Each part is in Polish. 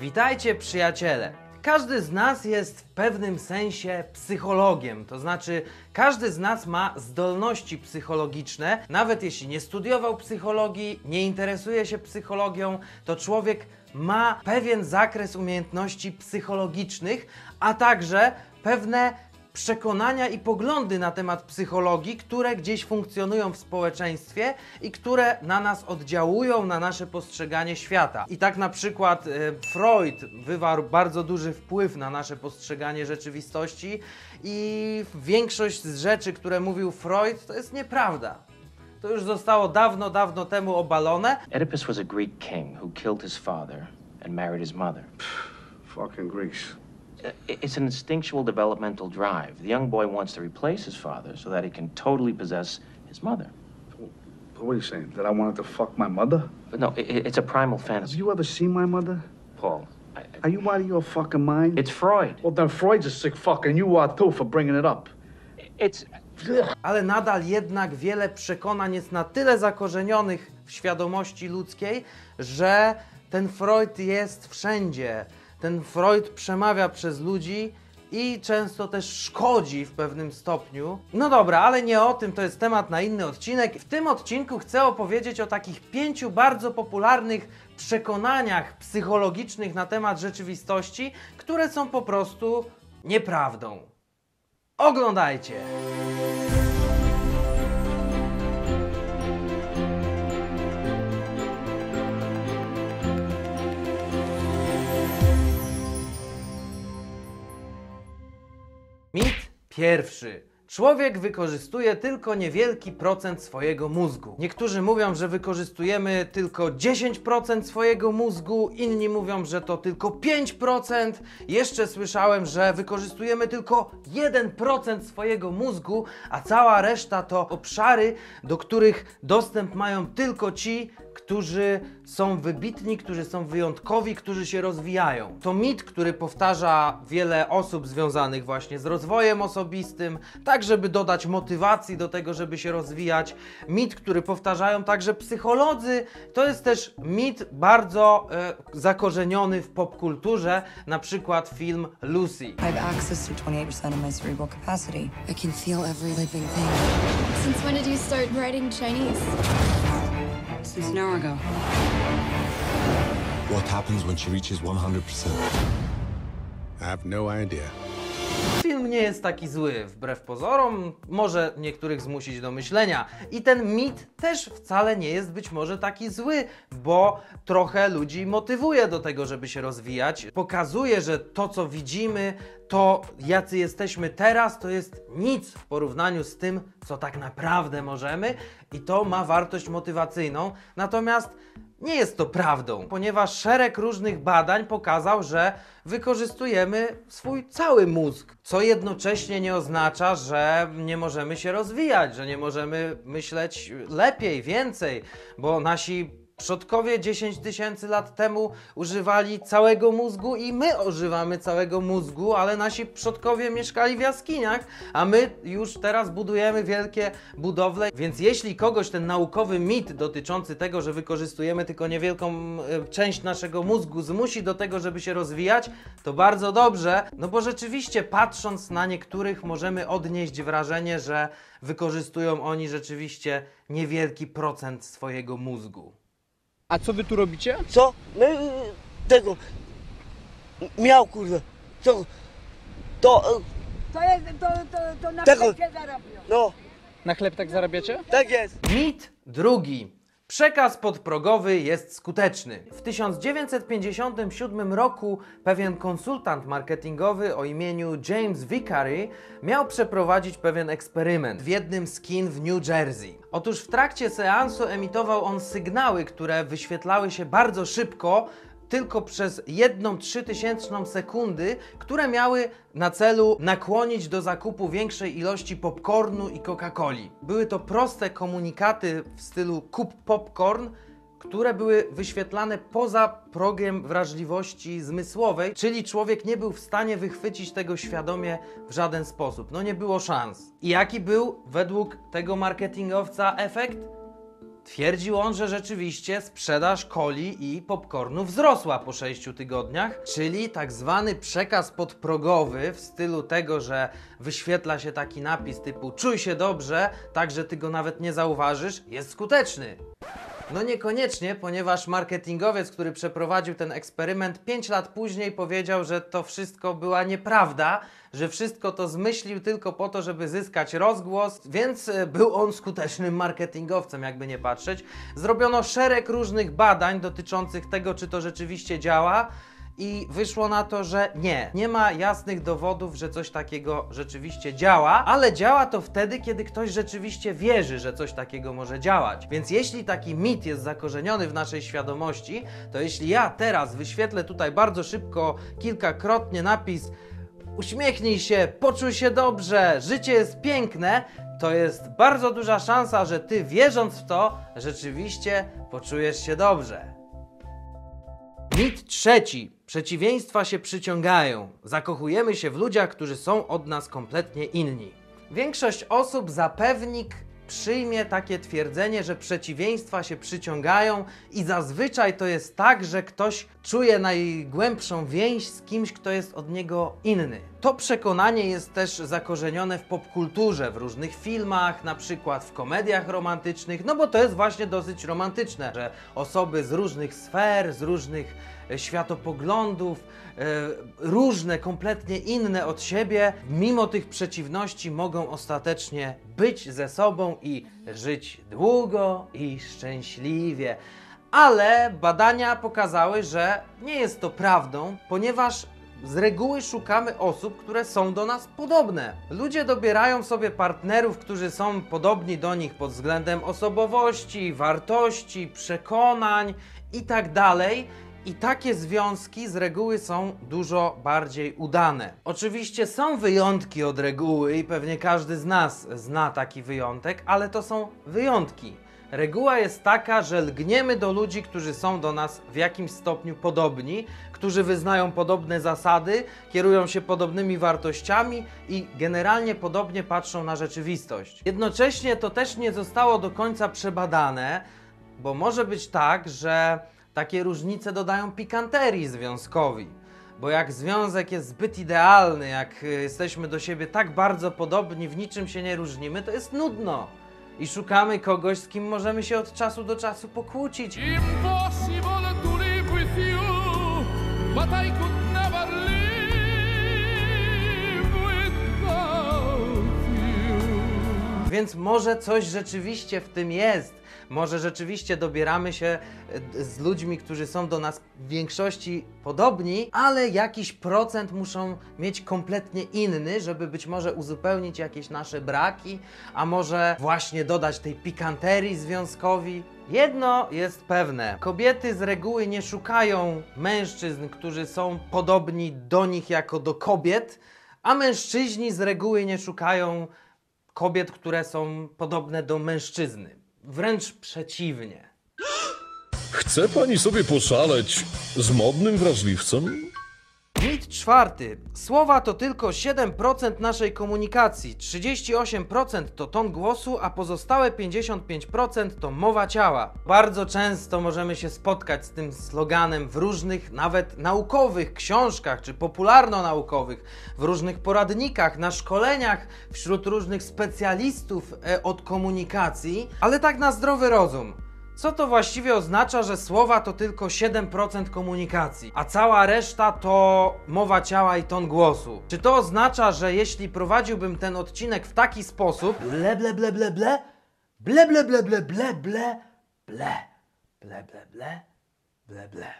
Witajcie przyjaciele! Każdy z nas jest w pewnym sensie psychologiem, to znaczy każdy z nas ma zdolności psychologiczne. Nawet jeśli nie studiował psychologii, nie interesuje się psychologią, to człowiek ma pewien zakres umiejętności psychologicznych, a także pewne przekonania i poglądy na temat psychologii, które gdzieś funkcjonują w społeczeństwie i które na nas oddziałują, na nasze postrzeganie świata. I tak na przykład Freud wywarł bardzo duży wpływ na nasze postrzeganie rzeczywistości i większość z rzeczy, które mówił Freud, to jest nieprawda. To już zostało dawno, dawno temu obalone. Oedipus was a Greek king who killed his father and married his mother. Pff, fucking Greeks. It's an instinctual developmental drive. The young boy wants to replace his father so that he can totally possess his mother. What are you saying? That I wanted to fuck my mother? No, it's a primal fantasy. Have you ever seen my mother? Paul, are you out of your fucking mind? It's Freud. Well, then Freud's a sick fuck, and you are too for bringing it up. It's... Ale nadal jednak wiele przekonań jest na tyle zakorzenionych w świadomości ludzkiej, że ten Freud jest wszędzie. Ten Freud przemawia przez ludzi i często też szkodzi w pewnym stopniu. No dobra, ale nie o tym, to jest temat na inny odcinek. W tym odcinku chcę opowiedzieć o takich 5 bardzo popularnych przekonaniach psychologicznych na temat rzeczywistości, które są po prostu nieprawdą. Oglądajcie! Mit pierwszy. Człowiek wykorzystuje tylko niewielki procent swojego mózgu. Niektórzy mówią, że wykorzystujemy tylko 10% swojego mózgu, inni mówią, że to tylko 5%. Jeszcze słyszałem, że wykorzystujemy tylko 1% swojego mózgu, a cała reszta to obszary, do których dostęp mają tylko ci, którzy są wybitni, którzy są wyjątkowi, którzy się rozwijają. To mit, który powtarza wiele osób związanych właśnie z rozwojem osobistym, tak żeby dodać motywacji do tego, żeby się rozwijać. Mit, który powtarzają także psycholodzy. To jest też mit bardzo zakorzeniony w popkulturze, na przykład film Lucy. I have access to 28% of my cerebral capacity. I can feel every living thing. Since when did you start writing Chinese? Since an hour ago. What happens when she reaches 100%? I have no idea. Film nie jest taki zły, wbrew pozorom, może niektórych zmusić do myślenia. I ten mit też wcale nie jest być może taki zły, bo trochę ludzi motywuje do tego, żeby się rozwijać. Pokazuje, że to, co widzimy, to jacy jesteśmy teraz, to jest nic w porównaniu z tym, co tak naprawdę możemy, i to ma wartość motywacyjną. Natomiast nie jest to prawdą, ponieważ szereg różnych badań pokazał, że wykorzystujemy swój cały mózg, co jednocześnie nie oznacza, że nie możemy się rozwijać, że nie możemy myśleć lepiej, więcej, bo nasi przodkowie 10 tysięcy lat temu używali całego mózgu i my używamy całego mózgu, ale nasi przodkowie mieszkali w jaskiniach, a my już teraz budujemy wielkie budowle. Więc jeśli kogoś ten naukowy mit dotyczący tego, że wykorzystujemy tylko niewielką część naszego mózgu, zmusi do tego, żeby się rozwijać, to bardzo dobrze, no bo rzeczywiście patrząc na niektórych możemy odnieść wrażenie, że wykorzystują oni rzeczywiście niewielki procent swojego mózgu. A co wy tu robicie? Co? My tego... miał kurde. Co? To... To jest... To na chleb się zarabia. No. Na chleb tak zarabiacie? Tak jest. Mit drugi. Przekaz podprogowy jest skuteczny. W 1957 roku pewien konsultant marketingowy o imieniu James Vicary miał przeprowadzić pewien eksperyment w jednym z kin w New Jersey. Otóż w trakcie seansu emitował on sygnały, które wyświetlały się bardzo szybko, tylko przez 1/3000 sekundy, które miały na celu nakłonić do zakupu większej ilości popcornu i Coca-Coli. Były to proste komunikaty w stylu kup popcorn, które były wyświetlane poza progiem wrażliwości zmysłowej, czyli człowiek nie był w stanie wychwycić tego świadomie w żaden sposób. No nie było szans. I jaki był według tego marketingowca efekt? Twierdził on, że rzeczywiście sprzedaż coli i popcornu wzrosła po 6 tygodniach, czyli tak zwany przekaz podprogowy w stylu tego, że wyświetla się taki napis typu czuj się dobrze, tak że ty go nawet nie zauważysz, jest skuteczny. No niekoniecznie, ponieważ marketingowiec, który przeprowadził ten eksperyment, 5 lat później powiedział, że to wszystko była nieprawda, że wszystko to zmyślił tylko po to, żeby zyskać rozgłos, więc był on skutecznym marketingowcem, jakby nie patrzeć. Zrobiono szereg różnych badań dotyczących tego, czy to rzeczywiście działa i wyszło na to, że nie ma jasnych dowodów, że coś takiego rzeczywiście działa, ale działa to wtedy, kiedy ktoś rzeczywiście wierzy, że coś takiego może działać. Więc jeśli taki mit jest zakorzeniony w naszej świadomości, to jeśli ja teraz wyświetlę tutaj bardzo szybko, kilkakrotnie napis uśmiechnij się, poczuj się dobrze, życie jest piękne, to jest bardzo duża szansa, że ty wierząc w to, rzeczywiście poczujesz się dobrze. Mit trzeci. Przeciwieństwa się przyciągają. Zakochujemy się w ludziach, którzy są od nas kompletnie inni. Większość osób zapewnik przyjmie takie twierdzenie, że przeciwieństwa się przyciągają i zazwyczaj to jest tak, że ktoś czuje najgłębszą więź z kimś, kto jest od niego inny. To przekonanie jest też zakorzenione w popkulturze, w różnych filmach, na przykład w komediach romantycznych, no bo to jest właśnie dosyć romantyczne, że osoby z różnych sfer, z różnych światopoglądów, różne, kompletnie inne od siebie, mimo tych przeciwności mogą ostatecznie być ze sobą i żyć długo i szczęśliwie. Ale badania pokazały, że nie jest to prawdą, ponieważ z reguły szukamy osób, które są do nas podobne. Ludzie dobierają sobie partnerów, którzy są podobni do nich pod względem osobowości, wartości, przekonań itd. I takie związki z reguły są dużo bardziej udane. Oczywiście są wyjątki od reguły i pewnie każdy z nas zna taki wyjątek, ale to są wyjątki. Reguła jest taka, że lgniemy do ludzi, którzy są do nas w jakimś stopniu podobni, którzy wyznają podobne zasady, kierują się podobnymi wartościami i generalnie podobnie patrzą na rzeczywistość. Jednocześnie to też nie zostało do końca przebadane, bo może być tak, że takie różnice dodają pikanterii związkowi, bo jak związek jest zbyt idealny, jak jesteśmy do siebie tak bardzo podobni, w niczym się nie różnimy, to jest nudno. I szukamy kogoś, z kim możemy się od czasu do czasu pokłócić. Impossible to live with you, but I could never live without you. Więc może coś rzeczywiście w tym jest. Może rzeczywiście dobieramy się z ludźmi, którzy są do nas w większości podobni, ale jakiś procent muszą mieć kompletnie inny, żeby być może uzupełnić jakieś nasze braki, a może właśnie dodać tej pikanterii związkowi. Jedno jest pewne. Kobiety z reguły nie szukają mężczyzn, którzy są podobni do nich jako do kobiet, a mężczyźni z reguły nie szukają kobiet, które są podobne do mężczyzny. Wręcz przeciwnie. Chce pani sobie poszaleć z modnym wrażliwcem? Mit czwarty. Słowa to tylko 7% naszej komunikacji, 38% to ton głosu, a pozostałe 55% to mowa ciała. Bardzo często możemy się spotkać z tym sloganem w różnych, nawet naukowych książkach, czy popularno-naukowych, w różnych poradnikach, na szkoleniach, wśród różnych specjalistów od komunikacji, ale tak na zdrowy rozum. Co to właściwie oznacza, że słowa to tylko 7% komunikacji, a cała reszta to mowa ciała i ton głosu? Czy to oznacza, że jeśli prowadziłbym ten odcinek w taki sposób ble ble ble ble ble ble ble ble ble ble ble ble ble ble ble,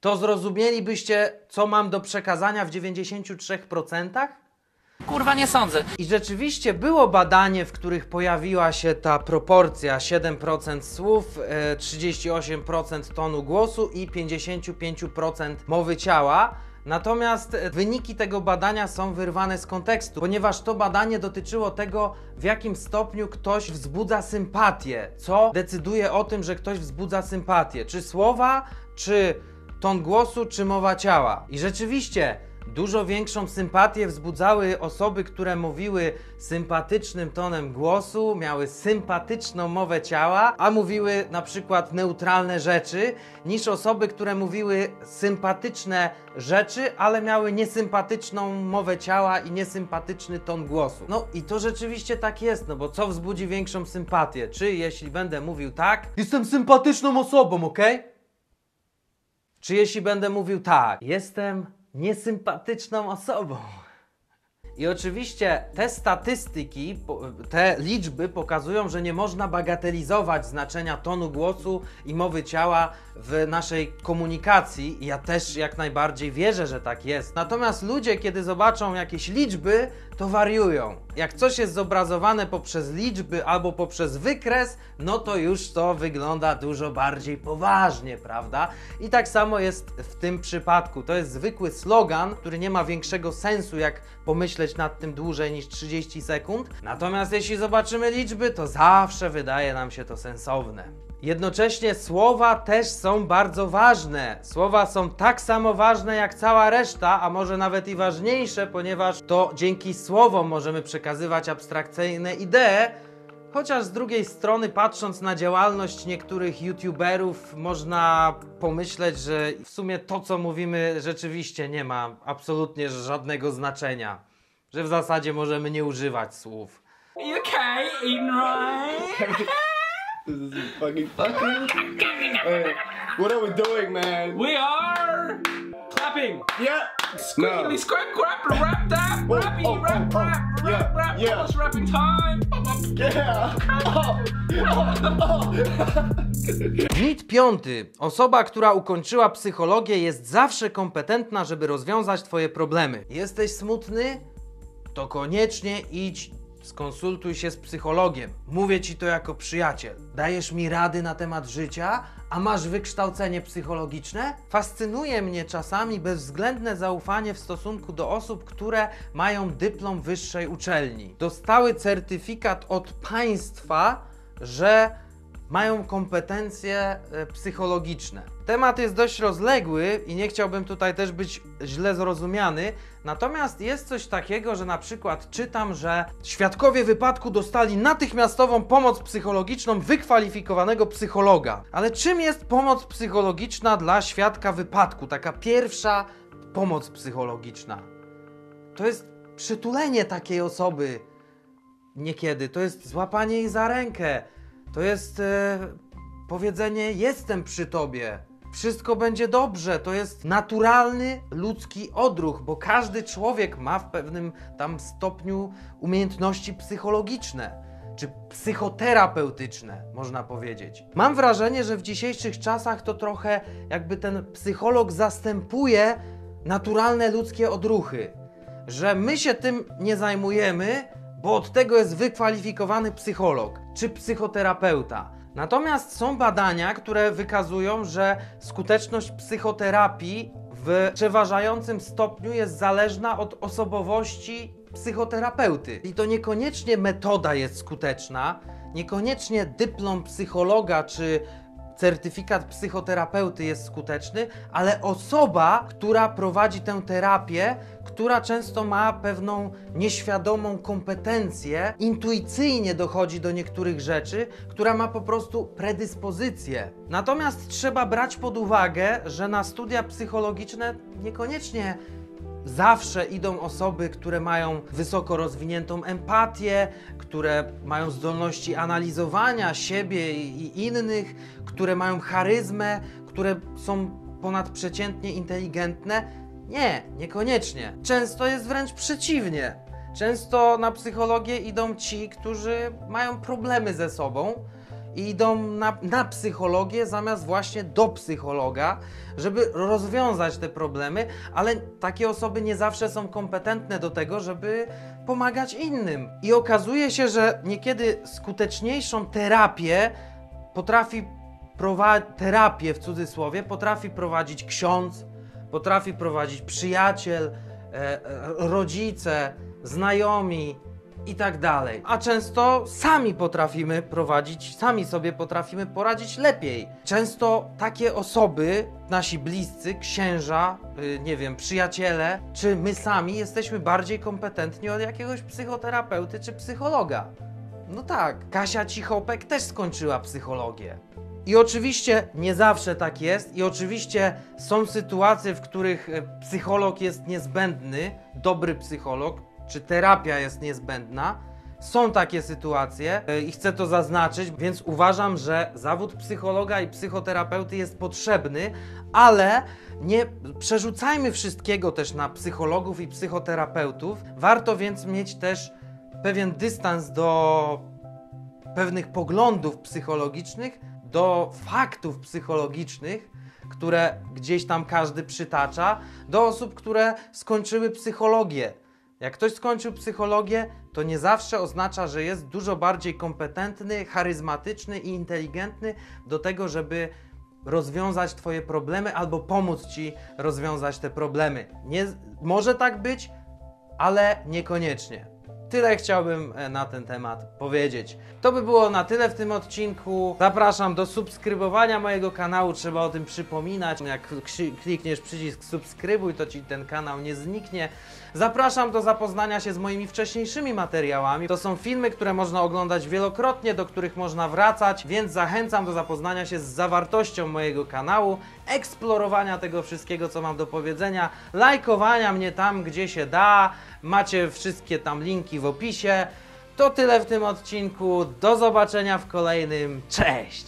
to zrozumielibyście, co mam do przekazania w 93%? Kurwa, nie sądzę. I rzeczywiście było badanie, w których pojawiła się ta proporcja 7% słów, 38% tonu głosu i 55% mowy ciała. Natomiast wyniki tego badania są wyrwane z kontekstu, ponieważ to badanie dotyczyło tego, w jakim stopniu ktoś wzbudza sympatię. Co decyduje o tym, że ktoś wzbudza sympatię? Czy słowa, czy ton głosu, czy mowa ciała? I rzeczywiście Dużo większą sympatię wzbudzały osoby, które mówiły sympatycznym tonem głosu, miały sympatyczną mowę ciała, a mówiły na przykład neutralne rzeczy, niż osoby, które mówiły sympatyczne rzeczy, ale miały niesympatyczną mowę ciała i niesympatyczny ton głosu. No i to rzeczywiście tak jest, no bo co wzbudzi większą sympatię? Czy jeśli będę mówił tak, jestem sympatyczną osobą, okej? Czy jeśli będę mówił tak, jestem niesympatyczną osobą? I oczywiście te statystyki, te liczby pokazują, że nie można bagatelizować znaczenia tonu głosu i mowy ciała w naszej komunikacji. Ja też jak najbardziej wierzę, że tak jest. Natomiast ludzie, kiedy zobaczą jakieś liczby, to wariują. Jak coś jest zobrazowane poprzez liczby albo poprzez wykres, no to już to wygląda dużo bardziej poważnie, prawda? I tak samo jest w tym przypadku. To jest zwykły slogan, który nie ma większego sensu, jak pomyśleć nad tym dłużej niż 30 sekund. Natomiast jeśli zobaczymy liczby, to zawsze wydaje nam się to sensowne. Jednocześnie słowa też są bardzo ważne. Słowa są tak samo ważne jak cała reszta, a może nawet i ważniejsze, ponieważ to dzięki słowom możemy przekazywać abstrakcyjne idee, chociaż z drugiej strony, patrząc na działalność niektórych youtuberów, można pomyśleć, że w sumie to, co mówimy, rzeczywiście nie ma absolutnie żadnego znaczenia. Że w zasadzie możemy nie używać słów. This is fucking fucking. Hey, what are we doing, man? We are clapping. Yeah. Squeaky, squeak, crap, rap, that, rappy, rap, rap, rap, rap. Yeah. It's rapping time. Yeah. Oh. Oh. Mit piąty. Osoba, która ukończyła psychologię, jest zawsze kompetentna, żeby rozwiązać twoje problemy. Jesteś smutny? To koniecznie idź. Skonsultuj się z psychologiem. Mówię ci to jako przyjaciel. Dajesz mi rady na temat życia, a masz wykształcenie psychologiczne? Fascynuje mnie czasami bezwzględne zaufanie w stosunku do osób, które mają dyplom wyższej uczelni. Dostały certyfikat od państwa, że mają kompetencje psychologiczne. Temat jest dość rozległy i nie chciałbym tutaj też być źle zrozumiany, natomiast jest coś takiego, że na przykład czytam, że świadkowie wypadku dostali natychmiastową pomoc psychologiczną wykwalifikowanego psychologa. Ale czym jest pomoc psychologiczna dla świadka wypadku? Taka pierwsza pomoc psychologiczna. To jest przytulenie takiej osoby niekiedy, to jest złapanie jej za rękę. To jest powiedzenie, jestem przy tobie, wszystko będzie dobrze. To jest naturalny ludzki odruch, bo każdy człowiek ma w pewnym tam stopniu umiejętności psychologiczne, czy psychoterapeutyczne, można powiedzieć. Mam wrażenie, że w dzisiejszych czasach to trochę jakby ten psycholog zastępuje naturalne ludzkie odruchy, że my się tym nie zajmujemy, bo od tego jest wykwalifikowany psycholog czy psychoterapeuta. Natomiast są badania, które wykazują, że skuteczność psychoterapii w przeważającym stopniu jest zależna od osobowości psychoterapeuty. I to niekoniecznie metoda jest skuteczna, niekoniecznie dyplom psychologa czy certyfikat psychoterapeuty jest skuteczny, ale osoba, która prowadzi tę terapię, która często ma pewną nieświadomą kompetencję, intuicyjnie dochodzi do niektórych rzeczy, która ma po prostu predyspozycję. Natomiast trzeba brać pod uwagę, że na studia psychologiczne niekoniecznie zawsze idą osoby, które mają wysoko rozwiniętą empatię, które mają zdolności analizowania siebie i innych, które mają charyzmę, które są ponadprzeciętnie inteligentne. Nie, niekoniecznie. Często jest wręcz przeciwnie. Często na psychologię idą ci, którzy mają problemy ze sobą i idą na psychologię zamiast właśnie do psychologa, żeby rozwiązać te problemy, ale takie osoby nie zawsze są kompetentne do tego, żeby pomagać innym. I okazuje się, że niekiedy skuteczniejszą terapię potrafi prowadzić ksiądz, potrafi prowadzić przyjaciel, rodzice, znajomi, i tak dalej. A często sami sobie potrafimy poradzić lepiej. Często takie osoby, nasi bliscy, księża, nie wiem, przyjaciele, czy my sami jesteśmy bardziej kompetentni od jakiegoś psychoterapeuty czy psychologa. No tak, Kasia Cichopek też skończyła psychologię. I oczywiście nie zawsze tak jest i oczywiście są sytuacje, w których psycholog jest niezbędny, dobry psycholog, czy terapia jest niezbędna. Są takie sytuacje i chcę to zaznaczyć, więc uważam, że zawód psychologa i psychoterapeuty jest potrzebny, ale nie przerzucajmy wszystkiego też na psychologów i psychoterapeutów. Warto więc mieć też pewien dystans do pewnych poglądów psychologicznych, do faktów psychologicznych, które gdzieś tam każdy przytacza, do osób, które skończyły psychologię. Jak ktoś skończył psychologię, to nie zawsze oznacza, że jest dużo bardziej kompetentny, charyzmatyczny i inteligentny do tego, żeby rozwiązać twoje problemy albo pomóc ci rozwiązać te problemy. Może tak być, ale niekoniecznie. Tyle chciałbym na ten temat powiedzieć. To by było na tyle w tym odcinku. Zapraszam do subskrybowania mojego kanału. Trzeba o tym przypominać. Jak klikniesz przycisk subskrybuj, to ci ten kanał nie zniknie. Zapraszam do zapoznania się z moimi wcześniejszymi materiałami. To są filmy, które można oglądać wielokrotnie, do których można wracać, więc zachęcam do zapoznania się z zawartością mojego kanału, eksplorowania tego wszystkiego, co mam do powiedzenia, lajkowania mnie tam, gdzie się da. Macie wszystkie tam linki w opisie. To tyle w tym odcinku. Do zobaczenia w kolejnym. Cześć!